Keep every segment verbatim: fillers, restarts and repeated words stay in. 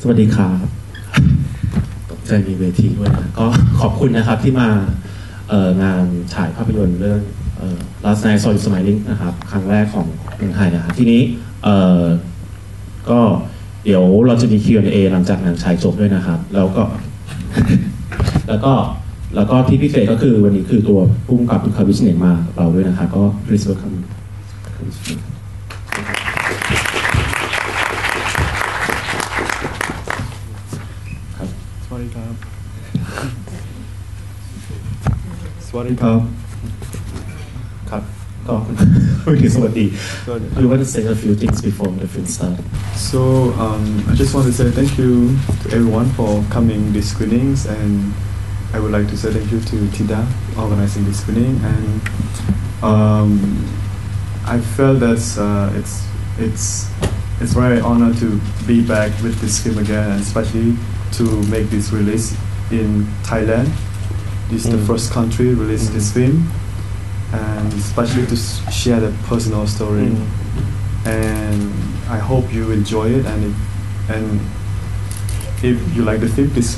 สวัสดีครับตกใจมีเวทีด้วยนะก็ขอบคุณนะครับที่มางานฉายภาพยนตร์เรื่อง Last Night I Saw You Smiling นะครับครั้งแรกของเมืองไทยนะครับทีนี้ก็เดี๋ยวเราจะมี คิว แอนด์ เอ หลังจากงานฉายจบด้วยนะครับแล้วก็แล้วก็แล้วก็ที่พิเศษก็คือวันนี้คือตัวผู้กำกับคุณคาวิชเนกมาเราด้วยนะครับก็ please welcomeสวัสดีครับครับก็สวัสดี We want to say a few things before the film starts. So um, I just want to say thank you to everyone for coming these screenings, and I would like to say thank you to Tida organizing this screening. And um, I felt that uh, it's it's it's very honor to be back with this film again, and especially to make this release in Thailand.This is the first country release mm. this film, and especially to share the personal story. Mm. And I hope you enjoy it, and if, and if you like the film, please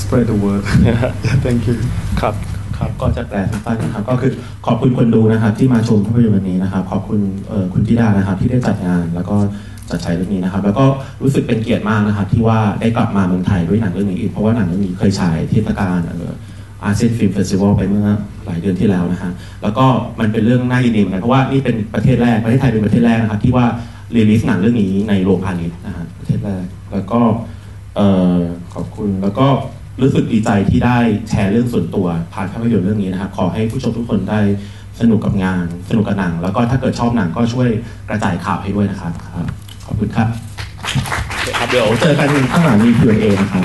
spread the word. Yeah. Yeah, thank you. ครับครับก็จะแต่สั้นๆนะครับก็คือขอบคุณคนดูนะครับที่มาชมภาพยนตร์วันนี้นะครับขอบคุณคุณธิดานะครับที่ได้จัดงานแล้วก็จัดฉายเรื่องนี้นะครับแล้วก็รู้สึกเป็นเกียรติมากนะครับที่ว่าได้กลับมาเมืองไทยด้วยหนังเรื่องนี้อีกเพราะว่าหนังเรื่องนี้เคยฉายเทศกาลอาเซียนฟิล์มเฟสติวัลไปเมื่อหลายเดือนที่แล้วนะฮะแล้วก็มันเป็นเรื่องน่ายินดีเหมือนกันเพราะว่านี่เป็นประเทศแรกประเทศไทยเป็นประเทศแรกนะครับที่ว่ารีลิสหนังเรื่องนี้ในโรงพาณิชย์นะฮะประเทศแรกแล้วก็ขอบคุณแล้วก็รู้สึกดีใจที่ได้แชร์เรื่องส่วนตัวผ่านภาพยนตร์เรื่องนี้นะครับขอให้ผู้ชมทุกคนได้สนุกกับงานสนุกกับหนังแล้วก็ถ้าเกิดชอบหนังก็ช่วยกระจายข่าวให้ด้วยนะครับขอบคุณครับเดี๋ยวเจอกันข้างหลังมี คิว แอนด์ เอ นะครับ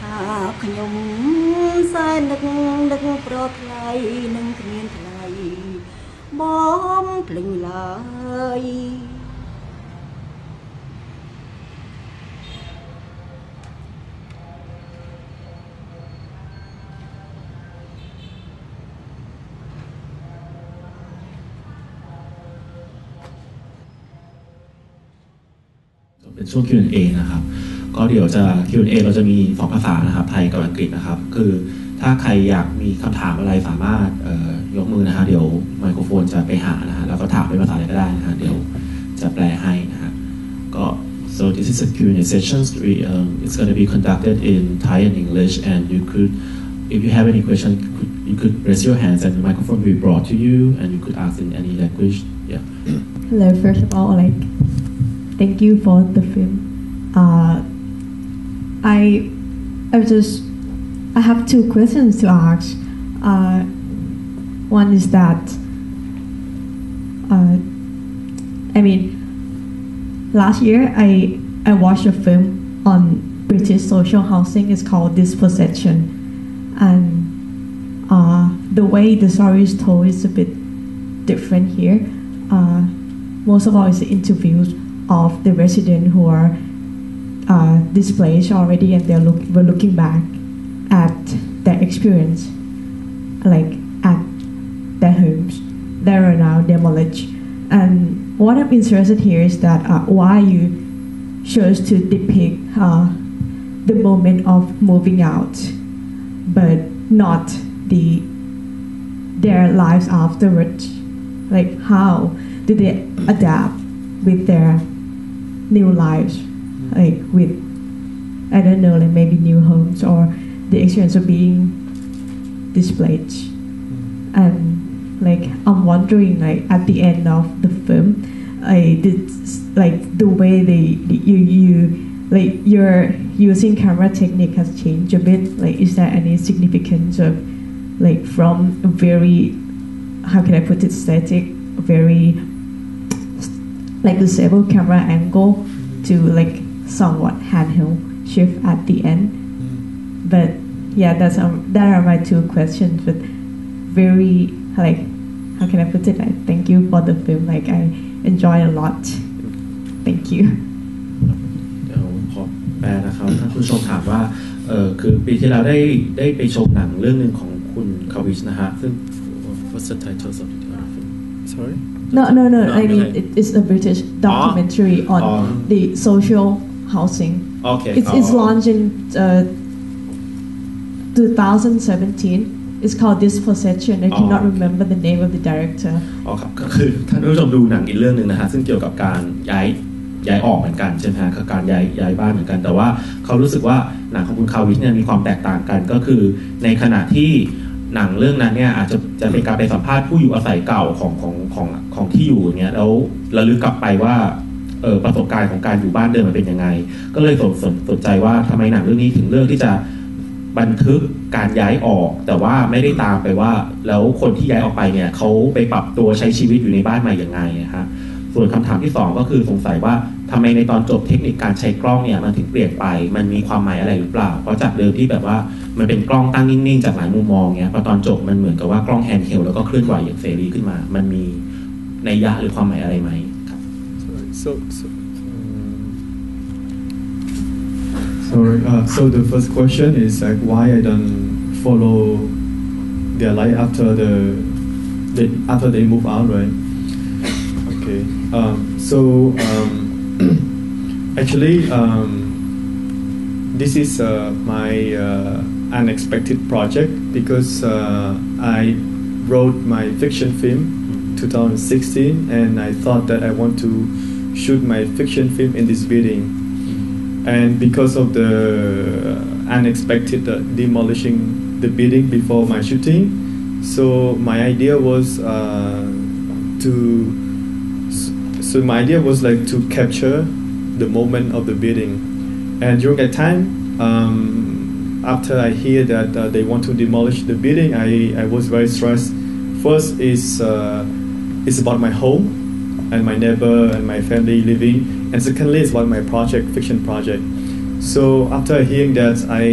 ถ้าขยมสายนักนักโปรดไล่นังเขียนไล่บอมพลิงลายเป็นช่วง คิว แอนด์ เอ นะครับก็เดี๋ยวจะ คิว แอนด์ เอ เราจะมีสองภาษานะครับไทยกับอังกฤษนะครับคือถ้าใครอยากมีคำถามอะไรสามารถยกมือนะฮะเดี๋ยวไมโครโฟนจะไปหานะฮะแล้วก็ถามเป็นภาษาอะไรก็ได้นะฮะเดี๋ยวจะแปลให้นะฮะก็ so this is a คิว แอนด์ เอ session we um, it's going to be conducted in Thai and English, and you could if you have any question could, you could raise your hands and the microphone will be brought to you and you could ask in any language. Yeah. Hello, first of all, like thank you for the film. uh, I, I just, I have two questions to ask. Uh, one is that, uh, I mean, last year I I watched a film on British social housing. It's called Dispossession, and uh, the way the story is told is a bit different here. Uh, most of all, it's interviews of the residents who are. Uh, displaced already, and they look, were looking back at their experience, like at their homes that are now demolished. And what I'm interested here is that uh, why you chose to depict uh, the moment of moving out, but not the their lives afterwards. Like how do they adapt with their new lives? Like with, I don't know, like maybe new homes or the experience of being displaced. And like I'm wondering, like at the end of the film, I did like the way they you you like your using camera technique has changed a bit. Like is there any significance of like from a very, how can I put it, static, very like the stable camera angle to like somewhat handheld shift at the end. Mm. But yeah, that's um, that are my two questions. But very like, how can I put it? I thank you for the film. Like I enjoy a lot. Thank you. นะครับ ท่านผู้ชมถามว่าเอ่อคือปีที่เราได้ได้ไปชมหนังเรื่องนึงของคุณคาวิชนะฮะซึ่ง What's the title of the film? Sorry. No no no. I mean it is a British documentary on the social housing. Okay. It's it's launched in twenty seventeen. It's called Dispossession. I cannot remember the name of the director. อ๋อครับก็คือท่านผู้ชมดูหนังอีกเรื่องนึงนะฮะซึ่งเกี่ยวกับการย้ายย้ายออกเหมือนกันใช่ไหมฮะคือการย้ายย้ายบ้านเหมือนกันแต่ว่าเขารู้สึกว่าหนังของคุณคาวิชเนี่ยมีความแตกต่างกันก็คือในขณะที่หนังเรื่องนั้นเนี่ยอาจจะจะเป็นการไปสัมภาษณ์ผู้อยู่อาศัยเก่าของของของของที่อยู่อย่างเงี้ยแล้วระลึกกลับไปว่าเออประสบการณ์ของการอยู่บ้านเดิมมันเป็นยังไงก็เลยสนสนสนใจว่าทำไมหนังเรื่องนี้ถึงเลือกที่จะบันทึกการย้ายออกแต่ว่าไม่ได้ตามไปว่าแล้วคนที่ย้ายออกไปเนี่ยเขาไปปรับตัวใช้ชีวิตอยู่ในบ้านใหม่ยังไงฮะส่วนคำถามที่สองก็คือสงสัยว่าทำไมในตอนจบเทคนิคการใช้กล้องเนี่ยมันถึงเปลี่ยนไปมันมีความหมายอะไรหรือเปล่าเพราะจากเดิมที่แบบว่ามันเป็นกล้องตั้งนิ่งๆจากหลายมุมมองเนี่ยพอตอนจบมันเหมือนกับว่ากล้องแฮนด์เฮลแล้วก็เคลื่อนไหวอย่างเสรีขึ้นมามันมีนัยยะหรือความหมายอะไรไหมครับ Sorry uh, so the first question is like why I don't follow their life after the they, after they move out right Okay. Um, so um, actually, um, this is uh, my uh, unexpected project because uh, I wrote my fiction film in twenty sixteen, and I thought that I want to shoot my fiction film in this building. And because of the unexpected uh, demolishing the building before my shooting, so my idea was uh, to. So my idea was like to capture the moment of the building, and during that time, um, after I hear that uh, they want to demolish the building, I I was very stressed. First is uh, it's about my home, and my neighbor and my family living, and secondly it's about my project, fiction project. So after hearing that, I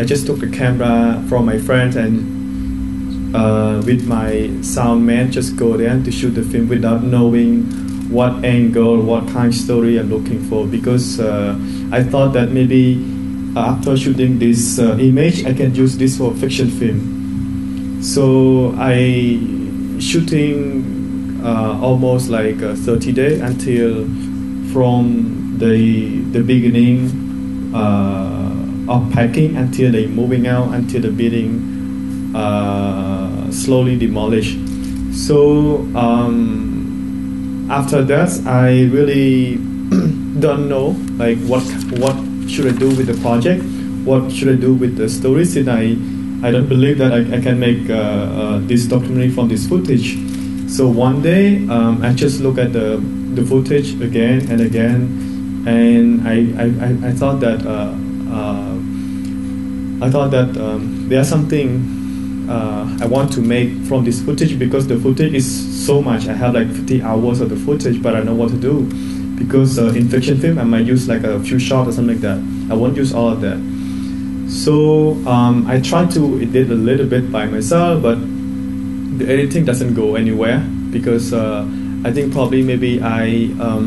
I just took a camera from my friend and. Uh, with my sound man, just go there to shoot the film without knowing what angle, what kind of story I'm looking for. Because uh, I thought that maybe after shooting this uh, image, I can use this for fiction film. So I shooting uh, almost like uh, thirty days until from the the beginning uh, of packing until they moving out until the building. Uh, slowly demolished. So um, after that, I really don't know like what what should I do with the project, what should I do with the story, since I I don't believe that I, I can make uh, uh, this documentary from this footage. So one day um, I just look at the the footage again and again, and I I, I thought that uh, uh, I thought that um, there's something. Uh, I want to make from this footage because the footage is so much. I have like fifty hours of the footage, but I know what to do because uh, in fiction film I might use like a few shots or something like that. I won't use all of that. So um, I tried to edit a little bit by myself, but the editing doesn't go anywhere because uh, I think probably maybe I um,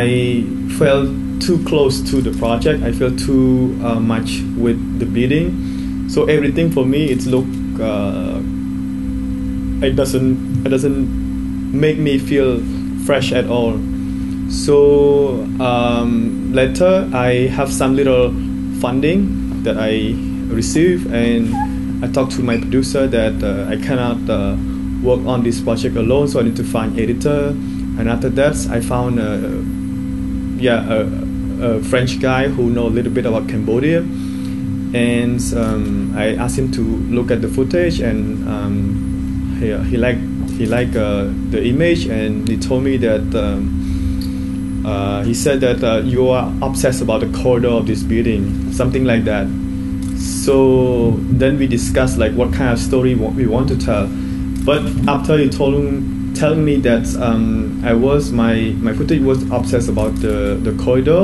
I felt too close to the project. I felt too uh, much with the building. So everything for me, it's look. Uh, it doesn't. It doesn't make me feel fresh at all. So um, later, I have some little funding that I receive, and I talked to my producer that uh, I cannot uh, work on this project alone. So I need to find editor, and after that, I found a, yeah a, a French guy who know a little bit about Cambodia. And um, I asked him to look at the footage, and um, he, he liked he liked uh, the image, and he told me that um, uh, he said that uh, you are obsessed about the corridor of this building, something like that. So then we discussed like what kind of story we want to tell. But after he told him, telling me that um, I was my my footage was obsessed about the the corridor.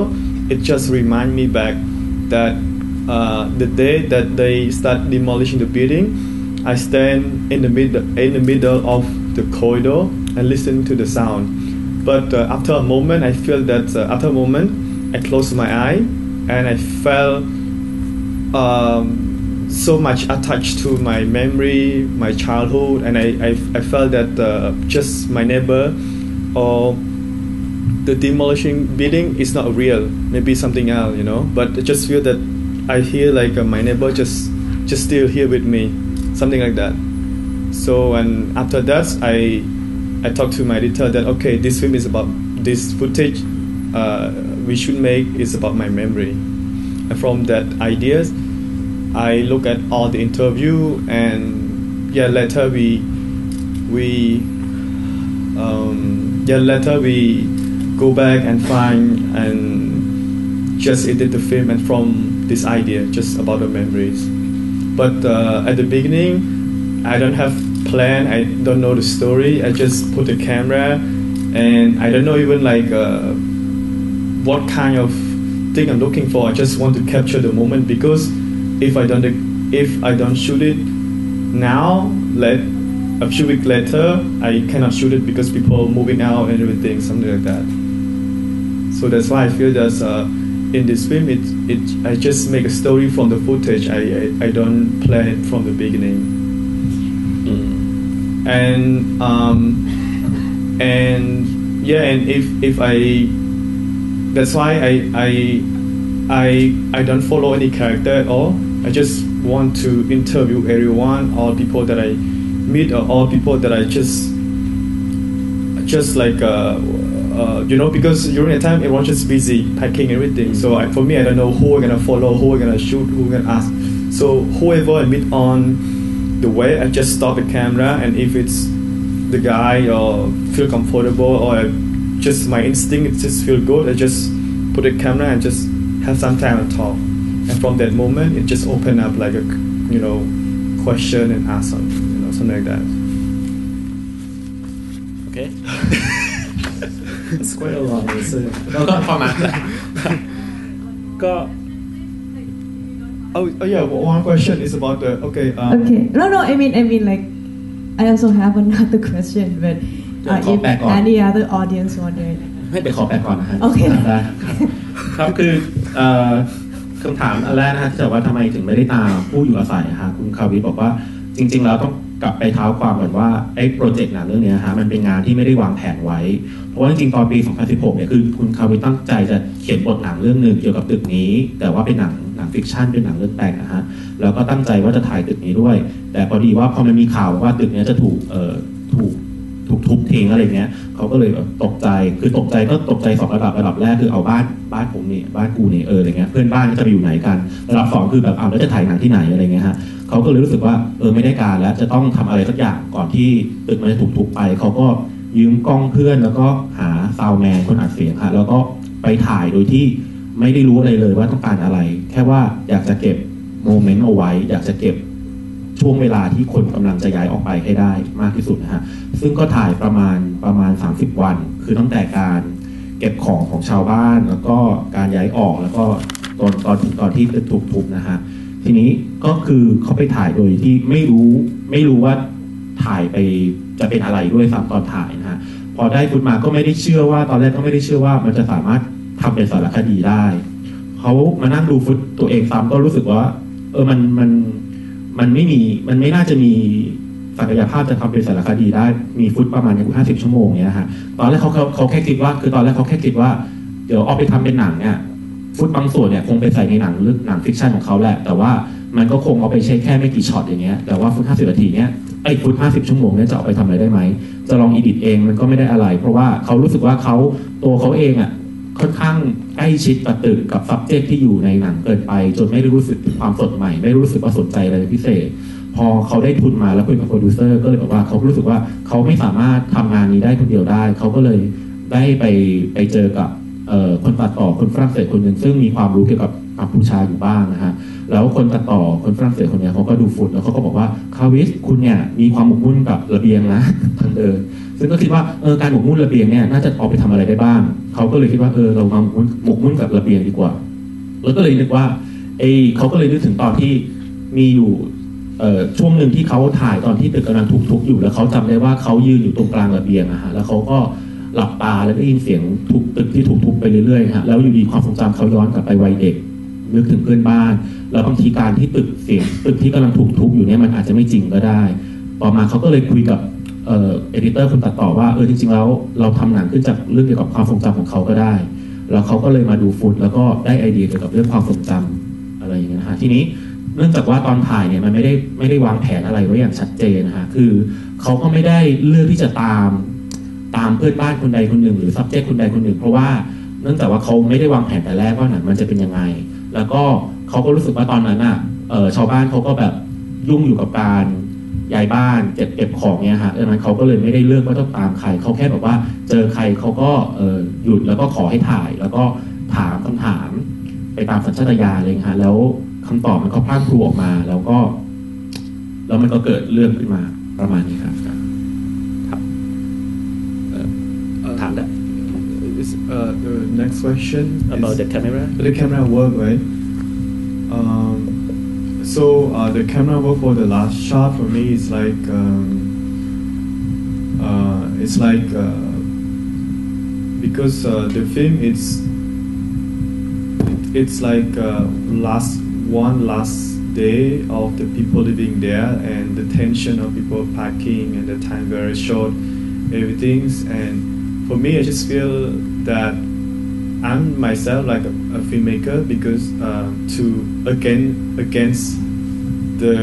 it just reminds me back that uh, the day that they start demolishing the building, I stand in the middle in the middle of the corridor and listen to the sound. But uh, after a moment, I feel that uh, after a moment, I closed my eye and I felt um, so much attached to my memory, my childhood, and I I, I felt that uh, just my neighbor or the demolishing building is not real. Maybe something else, you know. But I just feel that I hear like uh, my neighbor just, just still here with me, something like that. So and after that, I, I talked to my editor that okay, this film is about this footage. Uh, we should make is about my memory. And from that ideas, I look at all the interview and yeah, later we, we, um, yeah, later we. go back and find and just edit the film and from this idea just about the memories. But uh, at the beginning I don't have plan, I don't know the story, I just put the camera and I don't know even like uh, what kind of thing I'm looking for. I just want to capture the moment because if I don't if I don't shoot it now, let a few weeks later I cannot shoot it because people are moving out and everything, something like that. So that's why I feel that uh, in this film, it, it I just make a story from the footage. I, I, I don't plan it from the beginning. Mm. And um, and yeah, and if if I, that's why I I I I don't follow any character at all. I just want to interview everyone, all people that I meet, or all people that I just just like. Uh, Uh, you know, because during that time everyone's just busy packing everything. So I, for me, I don't know who I'm gonna follow, who I'm gonna shoot, who I'm gonna ask. So whoever I meet on the way, I just stop the camera, and if it's the guy or feel comfortable or I just my instinct, it just feel good, I just put the camera and just have some time and talk. And from that moment, it just open up like a you know question and ask something, you know, something like that. Okay. It's quite a long answer. oh, oh yeah, one question is about the okay. Um, okay, no, no. I mean, I mean, like, I also have another question, but uh, if any other audience wanted. ไม่ไปขอแปะก่อนนะฮะ Okay. ครับคือคำถามอันแรกนะฮะที่บอกว่าทำไมถึงไม่ได้ตามผู้อยู่อาศัยฮะคุณคาวิบอกว่าจริงๆแล้วต้องกลับไปเท้าความก่อนว่าไอ้โปรเจกต์หนังเรื่องนี้ฮะมันเป็นงานที่ไม่ได้วางแผนไว้เพราะว่าจริงๆตอนปีสองพันสิบหกเนี่ยคือคุณคาวิตั้งใจจะเขียนบทหนังเรื่องนึงเกี่ยวกับตึกนี้แต่ว่าเป็นหนังหนังฟิกชันเป็นหนังเรื่องแต่งนะฮะแล้วก็ตั้งใจว่าจะถ่ายตึกนี้ด้วยแต่พอดีว่าพอมันมีข่าวว่าตึกนี้จะถูกเอ่อถูกถูกทุบทิ้งอะไรเงี้ยเขาก็เลยตกใจคือตกใจก็ตกใจสองระดับระดับแรกคือเอาบ้านบ้านผมนี่บ้านกูนี่เอออะไรเงี้ยเพื่อนบ้านจะไปอยู่ไหนกันระดับสองคือแบบเอาแล้วจะถ่ายหนังที่ไหนอะไรเงี้ยฮะเขาก็เลยรู้สึกว่าเออไม่ได้การแล้วจะต้องทำอะไรสักอย่างก่อนที่ตึกมันจะถูกทุบไปเขาก็ยืมกล้องเพื่อนแล้วก็หาซาวด์แมนคนอัดเสียงค่ะแล้วก็ไปถ่ายโดยที่ไม่ได้รู้อะไรเลยว่าต้องการอะไรแค่ว่าอยากจะเก็บโมเมนต์เอาไว้อยากจะเก็บช่วงเวลาที่คนกำลังจะย้ายออกไปให้ได้มากที่สุดนะฮะซึ่งก็ถ่ายประมาณประมาณสามสิบวันคือตั้งแต่การเก็บของของชาวบ้านแล้วก็การย้ายออกแล้วก็ตอนตอนตอนที่ตึกถูกทุบนะฮะทีนี้ก็คือเขาไปถ่ายโดยที่ไม่รู้ไม่รู้ว่าถ่ายไปจะเป็นอะไรด้วยซ้ำตอนถ่ายนะฮะพอได้ฟุตมาก็ไม่ได้เชื่อว่าตอนแรกก็ไม่ได้เชื่อว่ามันจะสามารถทำเป็นสารคดีได้เขามานั่งดูฟุตตัวเองซ้ำก็รู้สึกว่าเออมันมันมันไม่มีมันไม่น่าจะมีศักยภาพจะทำเป็นสารคดีได้มีฟุตประมาณอย่างห้าสิบชั่วโมงเนี้ยฮะตอนแรกเขาเขาแค่คิดว่าคือตอนแรกเขาแค่คิดว่าเดี๋ยวเอาไปทำเป็นหนังเนี่ยฟุตบางส่วนเนี่ยคงไปใส่ในหนังหรือหนังฟิกชันของเขาแหละแต่ว่ามันก็คงเอาไปใช้แค่ไม่กี่ช็อตอย่างเงี้ยแต่ว่าฟุตห้าสิบนาทีเนี้ยไอ้ฟุตห้าสิบชั่วโมงเนี้ยจะเอาไปทำอะไรได้ไหมจะลองอีดิทเองมันก็ไม่ได้อะไรเพราะว่าเขารู้สึกว่าเขาตัวเขาเองอ่ะค่อนข้างใกล้ชิดกับตึกกับ subject ที่อยู่ในหนังเกินไปจนไม่ได้รู้สึกถึงความสดใหม่ไม่รู้สึกว่าสนใจอะไรพิเศษพอเขาได้ทุนมาแล้วคุยกับโปรดิวเซอร์ก็เลยบอกว่าเขารู้สึกว่าเขาไม่สามารถทำงานนี้ได้คนเดียวได้เขาก็เลยได้ไปไปเจอกับคนตัดต่อคนฝรั่งเศสคนหนึ่งซึ่งมีความรู้เกี่ยวกับ กัมพูชาอยู่บ้างนะฮะแล้วคนตัดต่อคนฝรั่งเศสคนนี้เขาก็ดูฝุ่นแล้วเขาก็บอกว่าคาวิสคุณเนี่ยมีความหมกมุ่นกับระเบียงนะทางเดินซึ่งก็คิดว่าเออการหมกมุ่นระเบียงเนี่ยน่าจะออกไปทำอะไรได้บ้างเขาก็เลยคิดว่าเออเรามาหมกมุ่นกับระเบียงดีกว่าแล้วก็เลยนึกว่าไอเขาก็เลยนึกถึงตอนที่มีอยู่ช่วงหนึ่งที่เขาถ่ายตอนที่ตึกกำลังทุบๆอยู่แล้วเขาจำได้ว่าเขายืนอยู่ตรงกลางระเบียงนะฮะแล้วเขาก็หลับตาแล้วก็ยินเสียงทุบตึกที่ถูกทุบไปเรื่อยๆฮะแล้วอยู่ดีความทรงจำเขาย้อนกลับไปวัยเด็กนึกถึงเพื่อนบ้านแล้วบางทีการที่ตึกเสียงตึกที่กำลังถูกทุบอยู่เนี่ยมันอาจจะไม่จริงก็ได้ต่อมาเขาก็เลยคุยกับเอ่อเอดิเตอร์คนตัดต่อว่าเออจริงๆแล้วเราทำหนังขึ้นจากเรื่องเกี่ยวกับความทรงจำของเขาก็ได้แล้วเขาก็เลยมาดูฟุตแล้วก็ได้ไอเดียเกี่ยวกับเรื่องความทรงจำอะไรอย่างเงี้ยฮะทีนี้เนื่องจากว่าตอนถ่ายเนี่ยมันไม่ได้ไม่ได้วางแผนอะไรไว้อย่างชัดเจนนะฮะคือเขาก็ไม่ได้เลือกที่จะตามตามเพื่อนบ้านคนใดคนหนึ่งหรือ subject คนใดคนหนึ่งเพราะว่าเนื่องจากว่าเขาไม่ได้วางแผนแต่แรกว่าหนังมันจะเป็นยังไงแล้วก็เขาก็รู้สึกว่าตอนนั้นอ่ะชาวบ้านเขาก็แบบยุ่งอยู่กับการย้ายบ้านเก็บเก็บของเนี่ยฮะดังนั้นเขาก็เลยไม่ได้เลือกว่าต้องตามใครเขาแค่แบบว่าเจอใครเขาก็หยุดแล้วก็ขอให้ถ่ายแล้วก็ถามคำถามไปตามสัญชาตญาณเลยฮะแล้วคำตอบมันก็พลั่งพลูออกมาแล้วก็แล้วมันก็เกิดเรื่องขึ้นมาประมาณนี้ครับครับถามได้ the next question about the camera the camera work right Um, so uh, the camera work for the last shot for me is like um, uh, it's like uh, because uh, the film it's it's like uh, last one last day of the people living there and the tension of people packing and the time very short everything's and for me I just feel that I'm myself like a, a filmmaker because uh, to again against the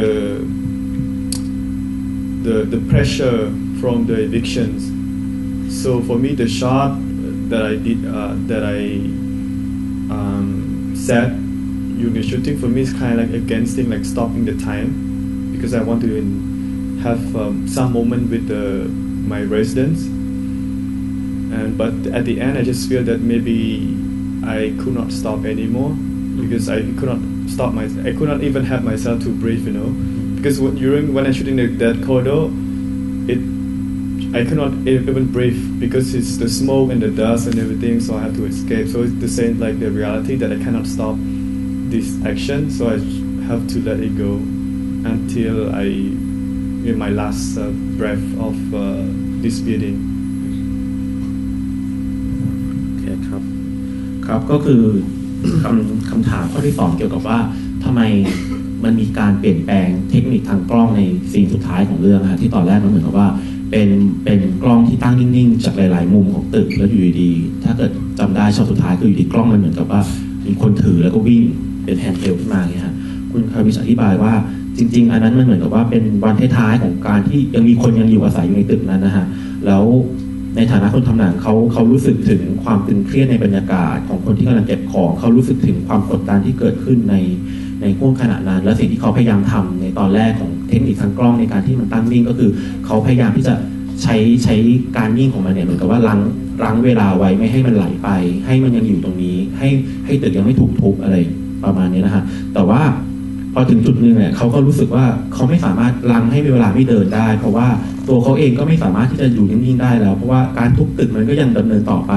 the the pressure from the evictions. So for me, the shot that I did uh, that I um, said during the shooting for me is kind of like against thing like stopping the time because I want to in, have um, some moment with the, my residents. And, but at the end, I just feel that maybe I could not stop anymore because I could not stop my. I could not even help myself to breathe, you know, because when, during when I shooting the, that corridor, it I could not even breathe because it's the smoke and the dust and everything. So I have to escape. So it's the same like the reality that I cannot stop this action. So I have to let it go until I, in my last uh, breath of uh, this building.ครับก็คือคำคำถามข้อที่สองเกี่ยวกับว่าทำไมมันมีการเปลี่ยนแปลงเทคนิคทางกล้องในซีนสุดท้ายของเรื่องนะที่ตอนแรกมันเหมือนกับว่าเป็นเป็นกล้องที่ตั้งนิ่งๆจากหลายๆมุมของตึกแล้วอยู่ดีๆถ้าเกิดจำได้ช็อตสุดท้ายคืออยู่ดีกล้องมันเหมือนกับว่ามีคนถือแล้วก็วิ่งเป็นแฮนด์เฮลขึ้นมาอย่างเงี้ยฮะคุณคาวิชอธิบายว่าจริงๆอันนั้นมันเหมือนกับว่าเป็นวันท้ายๆของการที่ยังมีคนยังอยู่อาศัยอยู่ในตึกนั้นนะฮะแล้วในฐานะคนทำหนังเขาเขารู้สึกถึงความตึงเครียดในบรรยากาศของคนที่กำลังเก็บของเขารู้สึกถึงความกดดันที่เกิดขึ้นในในช่วงขณะนั้นและสิ่งที่เขาพยายามทำในตอนแรกของเทคนิคทางกล้องในการที่มันตั้งนิ่งก็คือเขาพยายามที่จะใช้ใช้การนิ่งของมันเนี่ยเหมือนกับว่ารั้งรั้งเวลาไว้ไม่ให้มันไหลไปให้มันยังอยู่ตรงนี้ให้ให้ตึกยังไม่ถูกทุบอะไรประมาณนี้นะฮะแต่ว่าพอถึงจุดหนึ่งเนี่ยเขาก็รู้สึกว่าเขาไม่สามารถลังให้เวลาไม่เดินได้เพราะว่าตัวเขาเองก็ไม่สามารถที่จะอยู่นิ่งๆได้แล้วเพราะว่าการทุบตึกมันก็ยังดำเนินต่อไป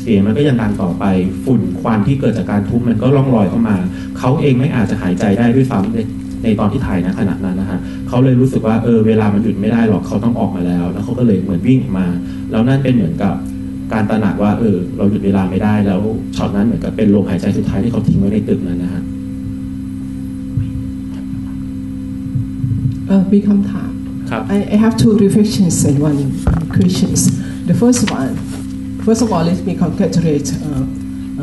เสียงมันก็ยังดังต่อไปฝุ่นควันที่เกิดจากการทุบมันก็ล่องลอยเข้ามาเขาเองไม่อาจจะหายใจได้ด้วยซ้ำในในตอนที่ถ่ายนะขณะนั้นนะฮะเขาเลยรู้สึกว่าเออเวลามันหยุดไม่ได้หรอกเขาต้องออกมาแล้วแล้วเขาก็เลยเหมือนวิ่งมาแล้วนั่นเป็นเหมือนกับการตระหนักว่าเออเราหยุดเวลาไม่ได้แล้วช็อตนั้นเหมือนกับเป็นลมหายใจสุดท้ายที่เขาทิ้งไว้ในตึกนั้นนะฮะUh, big hamta. I, I have two reflections and one questions. The first one, first of all, let me congratulate uh, uh,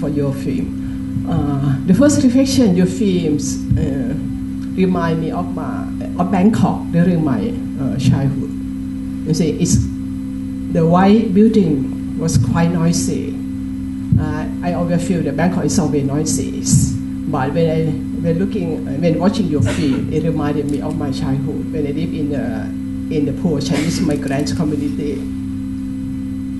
for your film. Uh, the first reflection, your films uh, remind me of my of Bangkok during my uh, childhood. You see, it's the white building was quite noisy. Uh, I always feel that Bangkok is always noisy, but when I When looking, when watching your film, it reminded me of my childhood when I lived in the in the poor Chinese migrant community.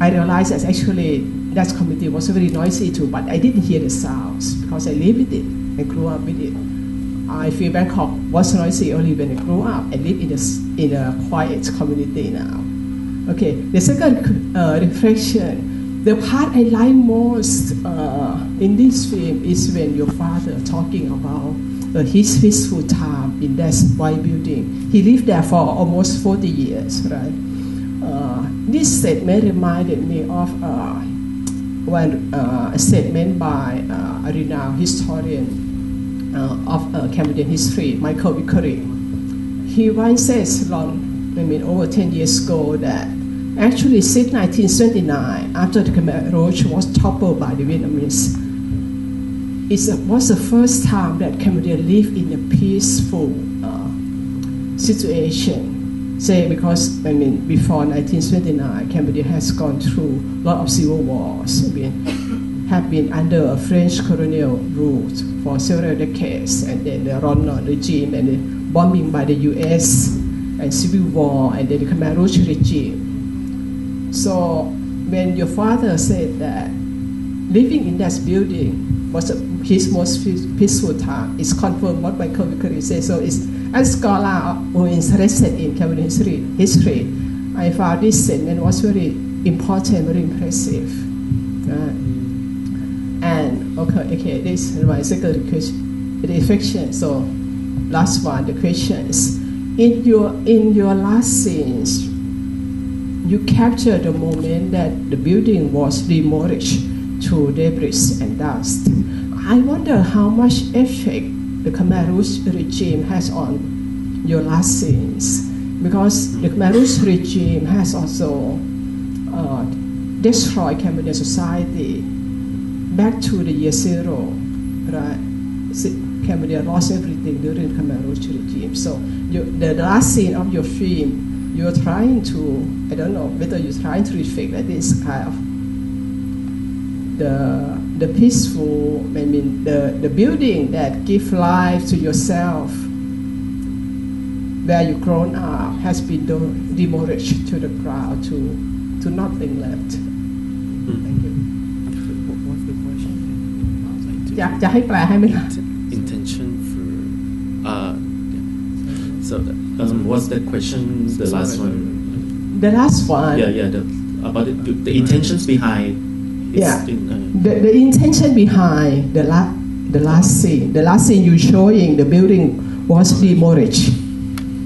I realized that actually that community was very noisy too, but I didn't hear the sounds because I lived with it and grew up with it. I feel Bangkok was noisy only when I grew up. I live in a, in a quiet community now. Okay, the second uh, reflection, the part I like most uh, in this film is when your father talking about uh, his peaceful time in that white building. He lived there for almost forty years, right? Uh, this statement reminded me of uh, one uh, statement by uh, a renowned historian Uh, of uh, Cambodian history, Michael Vickery. He once says, long, I mean, over ten years ago, that actually since nineteen seventy-nine, after the Khmer Rouge was toppled by the Vietnamese, it was the first time that Cambodia lived in a peaceful uh, situation. Say, because, I mean, before nineteen seventy-nine, Cambodia has gone through a lot of civil wars. I mean, have been under a French colonial rule for several decades, and then the Lon Nol regime, and the bombing by the U S, and civil war, and then the Khmer Rouge regime. So when your father said that living in that building was his most peaceful time, it's confirmed what Michael Vickery says. So it's, as a scholar who is interested in Cambodian history, history, I found this statement was very important, very impressive. Right? And okay, okay, this is my second question, reflection. So, last one, the questions. In your in your last scenes, you capture the moment that the building was demolished to debris and dust. I wonder how much effect the Khmer Rouge regime has on your last scenes, because the Khmer Rouge regime has also uh, destroyed Cambodian society. Back to the year zero, right? Cambodia lost everything during the Khmer Rouge regime. So you, the last scene of your film, you're trying to, I don't know, whether you're trying to reflect that this kind of the the peaceful, I mean, the, the building that gives life to yourself, where you've grown up, has been demolished to the ground, to, to nothing left. Mm. Thank you. Intention for uh, yeah. So um, what's that question? The last one. The last one. Yeah, yeah. The, about the, the intentions behind. Yeah. In, uh, the, the intention behind the last the last scene. The last scene you showing the building was demolished,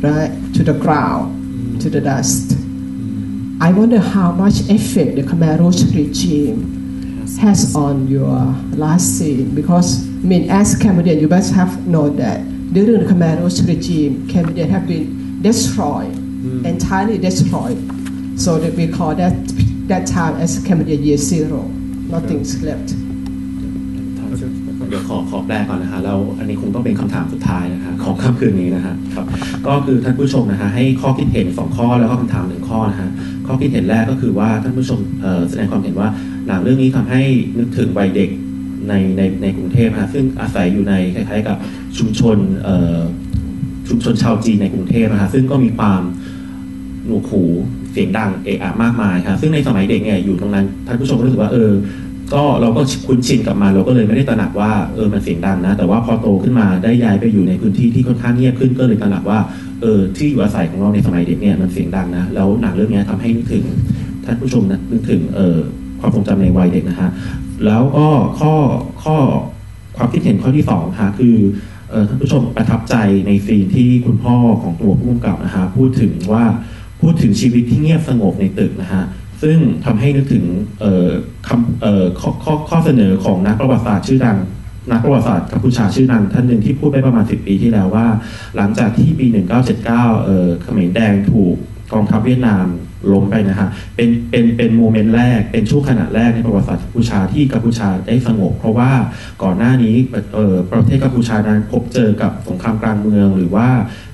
right, to the ground, mm. to the dust. Mm. I wonder how much effect the Khmer Rouge regime has on your last scene, because, I mean, as Cambodian, you must have known that during the Khmer Rouge regime, Cambodian have been destroyed, mm. entirely destroyed. So that we call that that time as Cambodian year zero. Nothing's left. เดี๋ยวขอขอแปลก่อนนะฮะแล้วอันนี้คงต้องเป็นคำถามสุดท้ายนะฮะของค่ำคืนนี้นะฮะครับก็คือท่านผู้ชมนะฮะให้ข้อคิดเห็นสองข้อแล้วก็คำถามหนึ่งข้อนะฮะข้อคิดเห็นแรกก็คือว่าท่านผู้ชมแสดงความเห็นว่าหนังเรื่องนี้ทำให้นึกถึงวัยเด็กในในในกรุงเทพนะซึ่งอาศัยอยู่ในคล้ายๆกับชุมชนชุมชนชาวจีนในกรุงเทพนะฮะซึ่งก็มีความหนวกหูเสียงดังเอะอะมากมายครับซึ่งในสมัยเด็กเนี่ยอยู่ตรงนั้นท่านผู้ชมรู้สึกว่าเออก็เราก็คุ้นชินกับมันเราก็เลยไม่ได้ตระหนักว่าเออมันเสียงดังนะแต่ว่าพอโตขึ้นมาได้ย้ายไปอยู่ในพื้นที่ที่ค่อนข้างเงียบขึ้นก็เลยตระหนักว่าเออที่อยู่อาศัยของเราในสมัยเด็กเนี่ยมันเสียงดังนะแล้วหนังเรื่องนี้ทำให้นึกถึงท่านผู้ชมนะนึกถึงเออความทรงจำในวัยเด็กนะฮะแล้วก็ข้อข้อความคิดเห็นข้อที่สองค่ะคือเออท่านผู้ชมประทับใจในซีนที่คุณพ่อของตัวผู้กำกับนะฮะพูดถึงว่าพูดถึงชีวิตที่เงียบสงบในตึกนะฮะซึ่งทำให้นึกถึงข้อเสนอของนักประวัติศาสตร์ชื่อดังนักประวัติศาสตร์กัมพูชาชื่อดังท่านหนึ่งที่พูดไปประมาณสิบปีที่แล้วว่าหลังจากที่ปีหนึ่งเก้าเจ็ดเก้าเอ่อเขมรแดงถูกกองทัพเวียดนามล้มไปนะฮะเป็นเป็นเป็นโมเมนต์แรกเป็นช่วงขณะแรกในประวัติศาสตร์กัมพูชาที่กัมพูชาได้สงบเพราะว่าก่อนหน้านี้เอ่อประเทศกัมพูชานั้นพบเจอกับสงครามกลางเมืองหรือว่า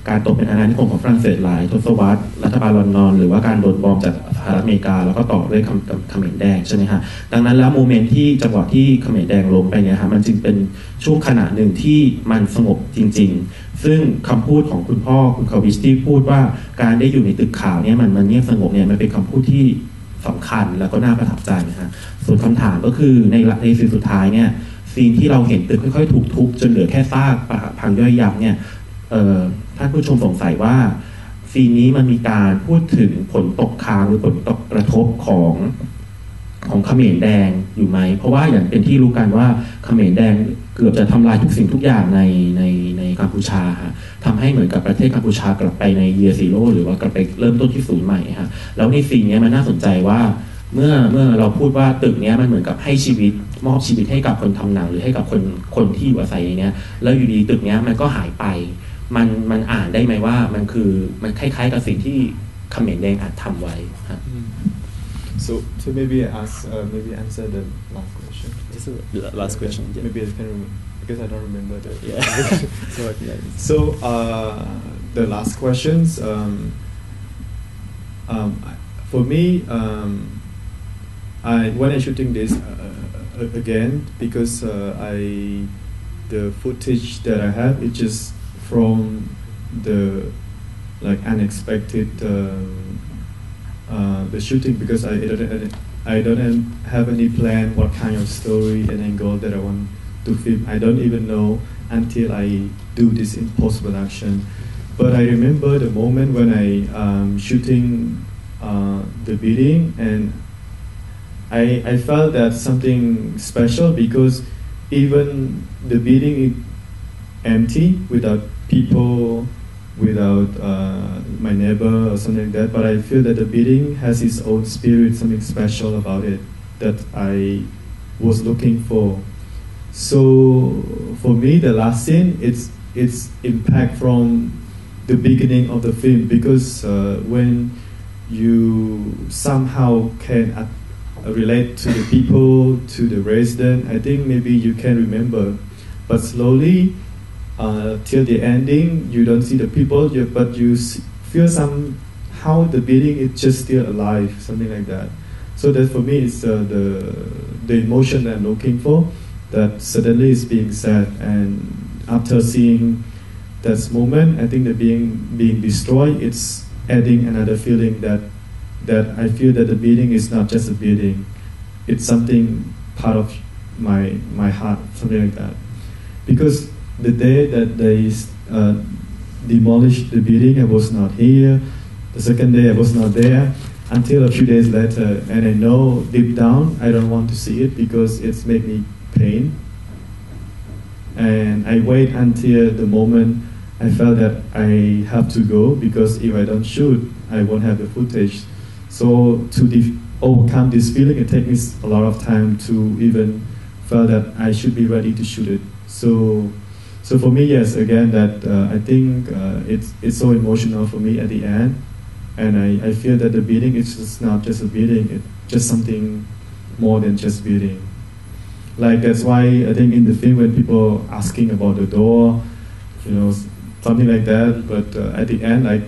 การตกเป็นอาณานิคมของฝรั่งเศสหลายทศวรรษรัฐบาลลอนนอนหรือว่าการโดนบอมจากสหรัฐอเมริกาแล้วก็ต่อด้วยเขมรแดงใช่ไหมฮะดังนั้นแล้วโมเมนต์ที่จังหวะที่เขมรแดงล้มไปเนี่ยฮะมันจึงเป็นช่วงขณะหนึ่งที่มันสงบจริงๆซึ่งคำพูดของคุณพ่อคุณคาวิชที่พูดว่าการได้อยู่ในตึกขาวเนี่ยมันมันเงียบสงบเนี่ยมันเป็นคำพูดที่ สำคัญแล้วก็น่าประทับใจนะฮะส่วนคำถามก็คือในในซีนสุดท้ายเนี่ยซีนที่เราเห็นตึกค่อยๆถูกทุบจนเหลือแค่ซากปะพังย่อยยับเนี่ยท่านผู้ชมสงสัยว่าซีนนี้มันมีการพูดถึงผลตกค้างหรือผลตกกระทบของของเขมรแดงอยู่ไหมเพราะว่าอย่างเป็นที่รู้กันว่าเขมรแดงเกือบจะทำลายทุกสิ่งทุกอย่างในในในกัมพูชาฮะทำให้เหมือนกับประเทศกัมพูชากลับไปในเยียร์ซีโร่หรือว่ากลับไปเริ่มต้นที่ศูนย์ใหม่ฮะแล้วในซีนนี้มันน่าสนใจว่าเมื่อเมื่อเราพูดว่าตึกนี้มันเหมือนกับให้ชีวิตมอบชีวิตให้กับคนทำหนังหรือให้กับคนคนที่อยู่อาศัยในนี้แล้วอยู่ดีตึกนี้มันก็หายไปมันมันอ่านได้ไหมว่ามันคือมันคล้ายๆกับสิ่งที่เขมรแดงอาจทำไว้ฮะSo, so maybe ask, uh, maybe answer the last question. This is the last okay. question. Yeah. Maybe I can remember because I don't remember the. Yeah. so, okay. so uh, the last questions. Um, um, for me, um, I when I shooting this uh, again because uh, I the footage that I have it's just from the like unexpected. Um, Uh, the shooting because I, I don't I don't have any plan what kind of story and angle that I want to film. I don't even know until I do this in post production. But I remember the moment when I um, shooting uh, the building and I I felt that something special because even the building is empty without people. Without uh, my neighbor or something like that, but I feel that the building has its own spirit, something special about it that I was looking for. So for me, the last scene, it's it's impact from the beginning of the film because uh, when you somehow can uh, relate to the people, to the resident, I think maybe you can remember, but slowly. Uh, till the ending, you don't see the people, you, but you see, feel somehow the building is just still alive, something like that. So that for me is uh, the the emotion that I'm looking for, that suddenly is being said. And after seeing this moment, I think the being being destroyed, it's adding another feeling that that I feel that the building is not just a building, it's something part of my my heart, something like that, because. The day that they uh, demolished the building, I was not here. The second day, I was not there until a few days later. And I know deep down, I don't want to see it because it's made me pain. And I wait until the moment I felt that I have to go because if I don't shoot, I won't have the footage. So to overcome this feeling, it takes me a lot of time to even feel that I should be ready to shoot it. So. So for me, yes, again, that uh, I think uh, it's, it's so emotional for me at the end. And I, I feel that the building is just not just a building, it's just something more than just building. Like that's why I think in the film when people asking about the door, you know, something like that. But uh, at the end, like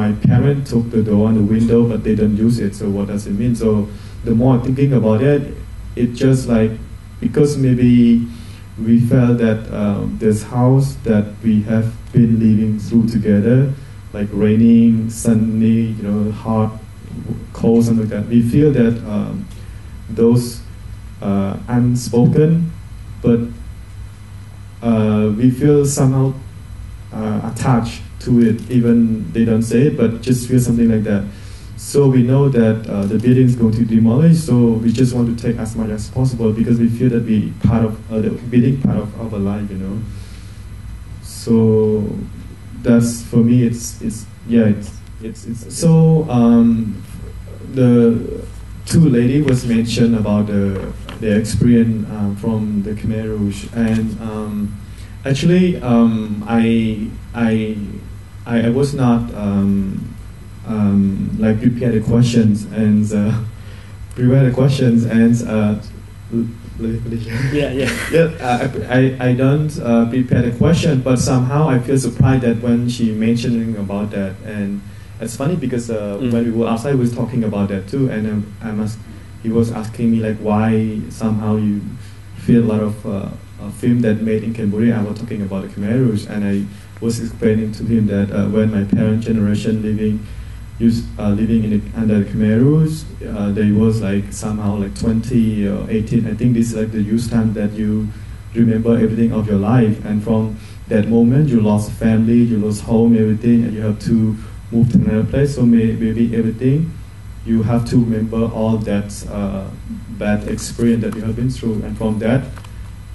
my parents took the door and the window, but they don't use it. So what does it mean? So the more I'm thinking about it, it's just like, because maybe we felt that um, this house that we have been living through together, like raining, sunny, you know, hot, cold, something like that. We feel that um, those uh, unspoken, but uh, we feel somehow uh, attached to it, even they don't say it, but just feel something like that. So we know that uh, the building is going to demolish, so we just want to take as much as possible because we feel that we part of uh, the building part of our life, you know. So that's for me. It's it's yeah. It's it's, it's so um, the two lady was mentioned about the the experience um, from the Khmer Rouge, and um, actually um, I I I was not. Um, Um, like prepare the questions and uh, prepare the questions and uh, yeah yeah yeah I I, I don't uh, prepare the question but somehow I feel surprised that when she mentioning about that and it's funny because uh, mm. when we were outside we was talking about that too and um, I must he was asking me like why somehow you feel a lot of uh, a film that made in Cambodia I was talking about the Khmer Rouge and I was explaining to him that uh, when my parent generation living used, uh, living in the, under the Khmer Rouge, uh, there was like somehow like twenty or eighteen. I think this is like the youth time that you remember everything of your life, and from that moment you lost family, you lost home, everything, and you have to move to another place. So maybe everything you have to remember all that uh, bad experience that you have been through, and from that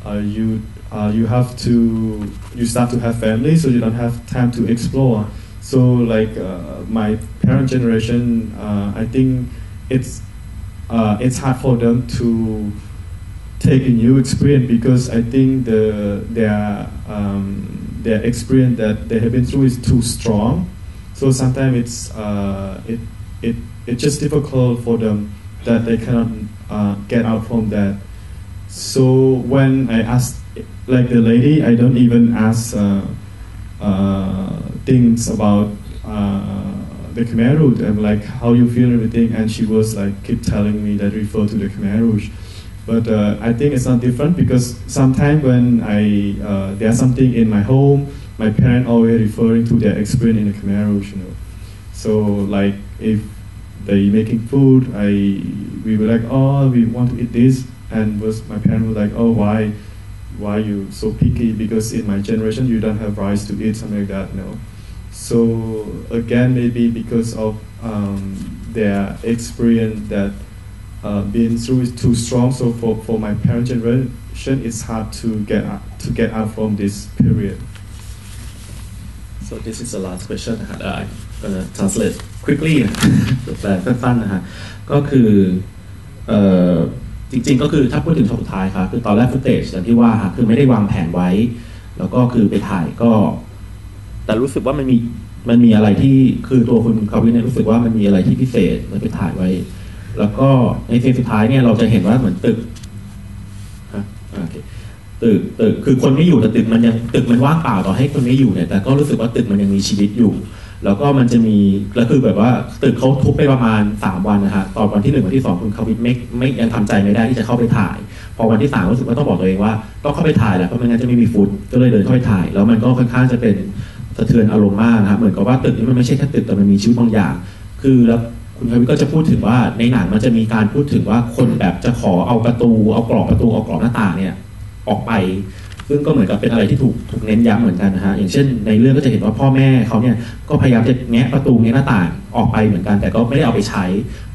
uh, you uh, you have to you start to have family, so you don't have time to explore. So like uh, my parent generation, uh, I think it's uh, it's hard for them to take a new experience, because I think the their um, their experience that they have been through is too strong. So sometimes it's uh, it it it's just difficult for them that they cannot uh, get out from that. So when I asked, like the lady, I don't even ask uh, uh, things about uh, the Khmer Rouge, and like how you feel everything, and she was like keep telling me that refer to the Khmer Rouge. But uh, I think it's not different, because sometimes when I uh, there's something in my home, my parents always referring to their experience in the Khmer Rouge, you know. So like if they making food, I we were like, oh, we want to eat this, and was my parents were like, oh, why, why are you so picky? Because in my generation you don't have rice to eat, something like that, you know. So again, maybe because of um, their experience that. Uh, being through is too strong, so for, for my parent generation, it's hard to get out, to get out from this period. So this is the last question. I'm gonna translate quickly. But fun, huh? ก็คือเอ่อจริงๆก็คือถ้าพูดถึงช่วงสุดท้ายครับคือตอนแรกฟุตเทจอย่างที่ว่าคือไม่ได้วางแผนไว้แล้วก็คือไปถ่ายก็แต่รู้สึกว่ามันมีมันมีอะไรที่คือตัวคุณคาวินเนี่ยรู้สึกว่ามันมีอะไรที่พิเศษมันไปถ่ายไว้แล้วก็ในซีนสุดท้ายเนี่ยเราจะเห็นว่าเหมือนตึกฮะโอเคตึกตึกคือคนไม่อยู่แต่ตึกมันยังตึกมันว่างเปล่าต่อให้คนไม่อยู่เนี่ยแต่ก็รู้สึกว่าตึกมันยังมีชีวิตอยู่แล้วก็มันจะมีก็คือแบบว่าตึกเขาทุบไปประมาณสามวันนะฮะตอนวันที่หนึ่งวันที่สองคุณเขาไม่ไม่ยังทำใจไม่ได้ที่จะเข้าไปถ่ายพอวันที่สามรู้สึกว่าต้องบอกตัวเองว่าต้องเข้าไปถ่ายแหละเพราะไม่งั้นจะไม่มีฟุตก็เลยเดินเข้าไปถ่ายแล้วมันก็ค่อนข้างจะเป็นสะเทือนอารมณ์มากนะฮะเหมือนกับว่าตึกนี้มันไม่ใช่แค่ตึกแต่มันมีชีวิตบางอย่างคือแล้วคุณคาวิก็จะพูดถึงว่าในหนังมันจะมีการพูดถึงว่าคนแบบจะขอเอาประตูเอากรอบประตูเอากรอบหน้าต่างเนี่ยออกไปซึ่งก็เหมือนกับเป็นอะไรที่ถูกถูกเน้นย้ำเหมือนกันนะฮะอย่างเช่นในเรื่องก็จะเห็นว่าพ่อแม่เขาเนี่ยก็พยายามจะแงะประตูแงะหน้าต่างออกไปเหมือนกันแต่ก็ไม่ได้เอาไปใช้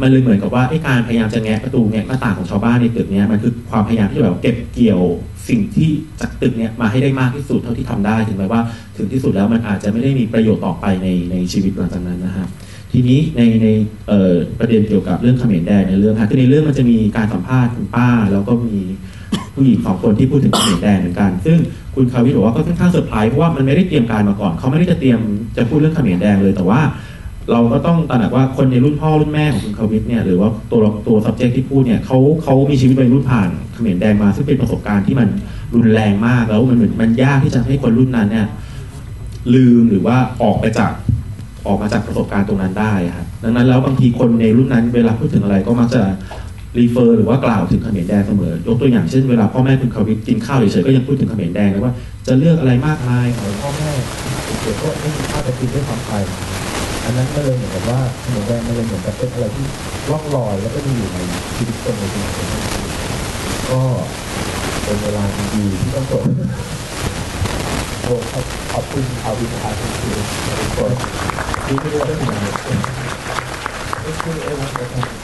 มันเลยเหมือนกับว่าไอ้การพยายามจะแงะประตูแงะหน้าต่างของชาวบ้านในตึกเนี่ยมันคือความพยายามที่แบบเก็บเกี่ยวสิ่งที่จากตึกเนี่ยมาให้ได้มากที่สุดเท่าที่ทำได้ถึงแม้ว่าถึงที่สุดแล้วมันอาจจะไม่ได้มีประโยชน์ต่อไปในในชีวิตหลังจากนั้นนะฮะทีนี้ในในประเด็นเกี่ยวกับเรื่องเขมรแดงในเรื่องค่ะคือในเรื่องมันจะมีการสัมภาษณ์คุณป้าแล้วก็มีผู้หญิงสองคนที่พูดถึงเขมรแดงเหมือนกันซึ่งคุณคาวิบอกว่าก็ค่อนข้างเซอร์ไพรส์เพราะว่ามันไม่ได้เตรียมการมาก่อนเขาไม่ได้จะเตรียมจะพูดเรื่องเขมรแดงเลยแต่ว่าเราก็ต้องตระหนักว่าคนในรุ่นพ่อรุ่นแม่ของคุณคาวิเนี่ยหรือว่าตัวตัว subject ที่พูดเนี่ยเขาเขามีชีวิตวัยรุ่นผ่านเขมรแดงมาซึ่งเป็นประสบการณ์ที่มันรุนแรงมากแล้วมันเหมือนมันยากที่จะให้คนรุ่นนั้นเนี่ยลืมหรือว่าออกไปจากออกมาจากประสบการณ์ตรงนั้นได้ครับดังนั้นแล้วบางทีคนในรุ่นนั้นเวลาพูดถึงอะไรก็มักจะรีเฟอร์หรือว่ากล่าวถึงเขมรแดงเสมอยกตัวอย่างเช่นเวลาพ่อแม่คุณคาวิกินข้าวเฉยๆก็ยังพูดถึงเขมรแดงเลยว่าจะเลือกอะไรมากมายของพ่อแม่เดี๋ยวก็ไม่มีข้าวจะกินด้วยความไทยอันนั้นก็เลยเหมือนกับว่าเขมรแดงมันเลยเหมือนกับเป็นอะไรที่ล่องลอยแล้วก็มีอยู่ในชีวิตคนในชีวิตก็เป็นเวลาดีๆที่ต้องจบขอบคุณอาวิทาทุกคนที่ได้ร่วมงาน Thank you everyone for coming.